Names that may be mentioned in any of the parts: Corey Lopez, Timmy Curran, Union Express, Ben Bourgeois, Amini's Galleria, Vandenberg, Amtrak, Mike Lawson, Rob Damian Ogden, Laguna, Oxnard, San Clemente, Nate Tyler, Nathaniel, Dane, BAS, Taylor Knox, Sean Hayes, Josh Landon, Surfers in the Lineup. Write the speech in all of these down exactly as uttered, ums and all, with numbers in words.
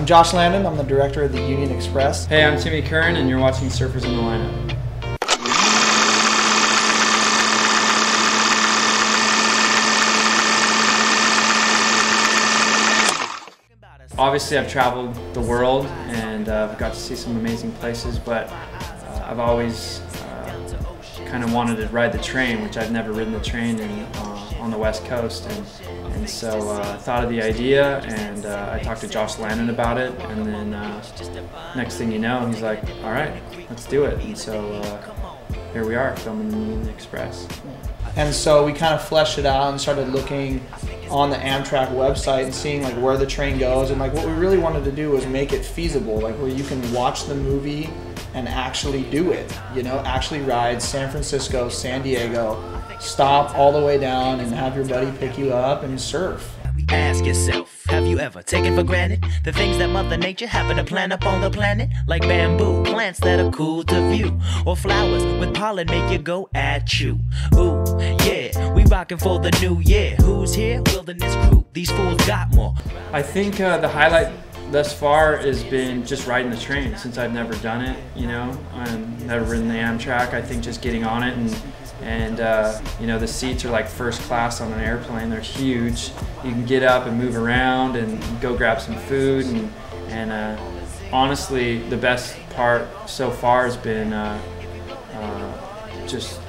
I'm Josh Landon, I'm the director of the Union Express. Hey, I'm Timmy Curran and you're watching Surfers in the Lineup. Obviously I've traveled the world and uh, I've got to see some amazing places, but uh, I've always uh, kind of wanted to ride the train, which I've never ridden the train in, uh, on the West Coast. And, and so uh, I thought of the idea and uh, I talked to Josh Landon about it, and then uh, next thing you know, he's like, all right, let's do it. And so uh, here we are filming the Union Express. And so we kind of fleshed it out and started looking on the Amtrak website and seeing like where the train goes, and like what we really wanted to do was make it feasible, like where you can watch the movie and actually do it, you know, actually ride San Francisco, San Diego, stop all the way down and have your buddy pick you up and surf. Ask yourself, have you ever taken for granted the things that Mother Nature happened to plant up on the planet? Like bamboo, plants that are cool to view, or flowers with pollen make you go at you. Ooh, yeah, we rockin' for the new year. Who's here? Wilderness crew. These fools got more. I think uh, the highlight thus far has been just riding the train, since I've never done it, you know. I've never ridden the Amtrak. I think just getting on it and and uh, you know, the seats are like first class on an airplane. They're huge. You can get up and move around and go grab some food, and, and uh, honestly the best part so far has been uh, uh, just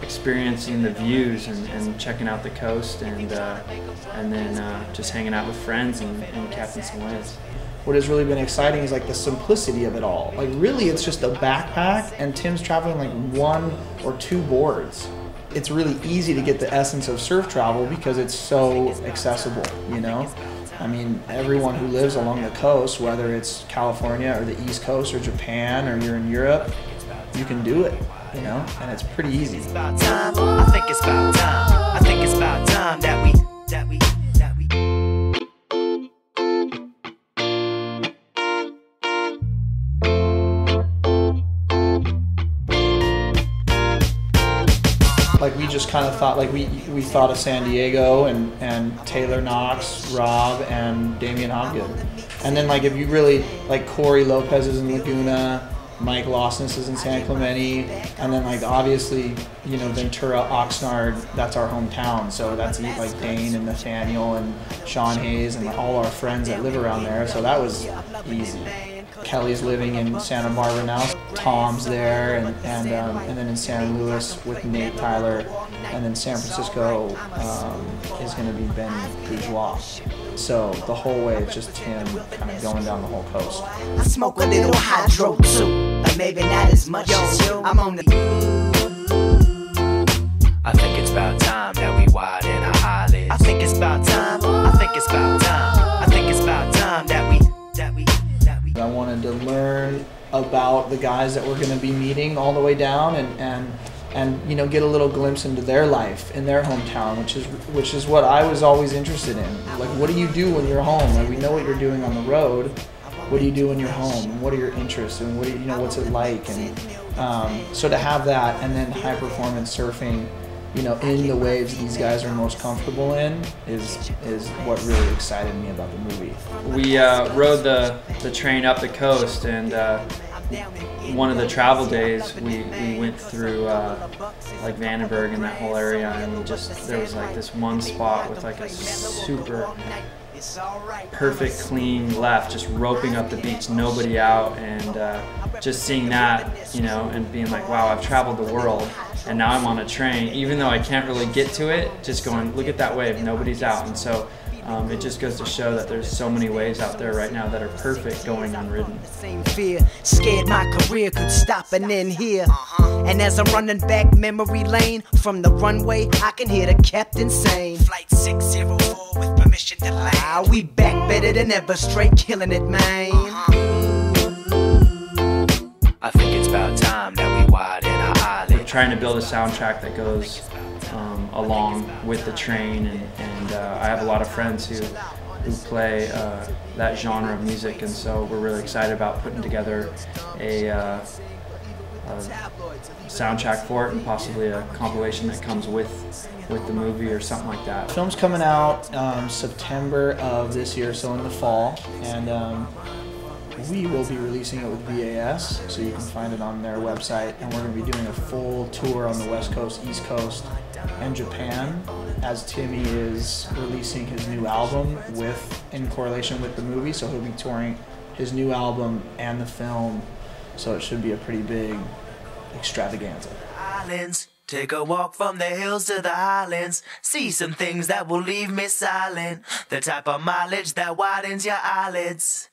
experiencing the views and, and checking out the coast, and uh, and then uh, just hanging out with friends and, and catching some waves. What has really been exciting is like the simplicity of it all. Like really it's just a backpack and Tim's traveling like one or two boards. It's really easy to get the essence of surf travel because it's so accessible, you know? I mean, everyone who lives along the coast, whether it's California or the East Coast or Japan or you're in Europe, you can do it, you know? And it's pretty easy. It's about time. I think it's about time. I think it's about time that we, that we, that we. Like we just kind of thought, like we we thought of San Diego and and Taylor Knox, Rob and Damian Ogden, and then like if you really like Corey Lopez is in Laguna, Mike Lawson is in San Clemente, and then like obviously you know Ventura, Oxnard, that's our hometown, so that's like Dane and Nathaniel and Sean Hayes and like all our friends that live around there, so that was easy. Kelly's living in Santa Barbara now. Tom's there, and and, um, and then in San Luis with Nate Tyler, and then San Francisco um, is going to be Ben Bourgeois. So the whole way it's just him kind of going down the whole coast. I smoke a little hydro too, but maybe not as much as you. I'm on the. I think it's about time that we widen our eyelids. I think it's about time. I think it's about time. I think it's about time that we that we. I wanted to learn about the guys that we're going to be meeting all the way down, and, and and you know get a little glimpse into their life in their hometown, which is which is what I was always interested in. Like, what do you do when you're home? Like, we know what you're doing on the road. What do you do when you're home? And what are your interests? And what do you, you know? What's it like? And um, so to have that, and then high performance surfing, you know, in the waves these guys are most comfortable in is is what really excited me about the movie. We uh, rode the, the train up the coast, and uh, one of the travel days we, we went through uh, like Vandenberg and that whole area, and just there was like this one spot with like a super perfect clean left, just roping up the beach, nobody out, and uh, just seeing that, you know, and being like, wow, I've traveled the world and now I'm on a train, even though I can't really get to it, just going, look at that wave, nobody's out. And so um, it just goes to show that there's so many waves out there right now that are perfect going unridden. Same fear, scared my career could stop and end here. And as I'm running back memory lane from the runway, I can hear the captain saying, Flight six zero four with permission to land. Ah, we back better than ever, straight killing it, man. I think it's about time that we widen our eyelids. We're trying to build a soundtrack that goes um, along with the train, and, and uh, I have a lot of friends who who play uh, that genre of music, and so we're really excited about putting together a. Uh, a soundtrack for it and possibly a compilation that comes with with the movie or something like that. The film's coming out um, September of this year, so in the fall, and um, we will be releasing it with B A S, so you can find it on their website, and we're going to be doing a full tour on the West Coast, East Coast, and Japan, as Timmy is releasing his new album with in correlation with the movie, so he'll be touring his new album and the film, so it should be a pretty big extravaganza. Islands, take a walk from the hills to the islands, see some things that will leave me silent, the type of mileage that widens your eyelids.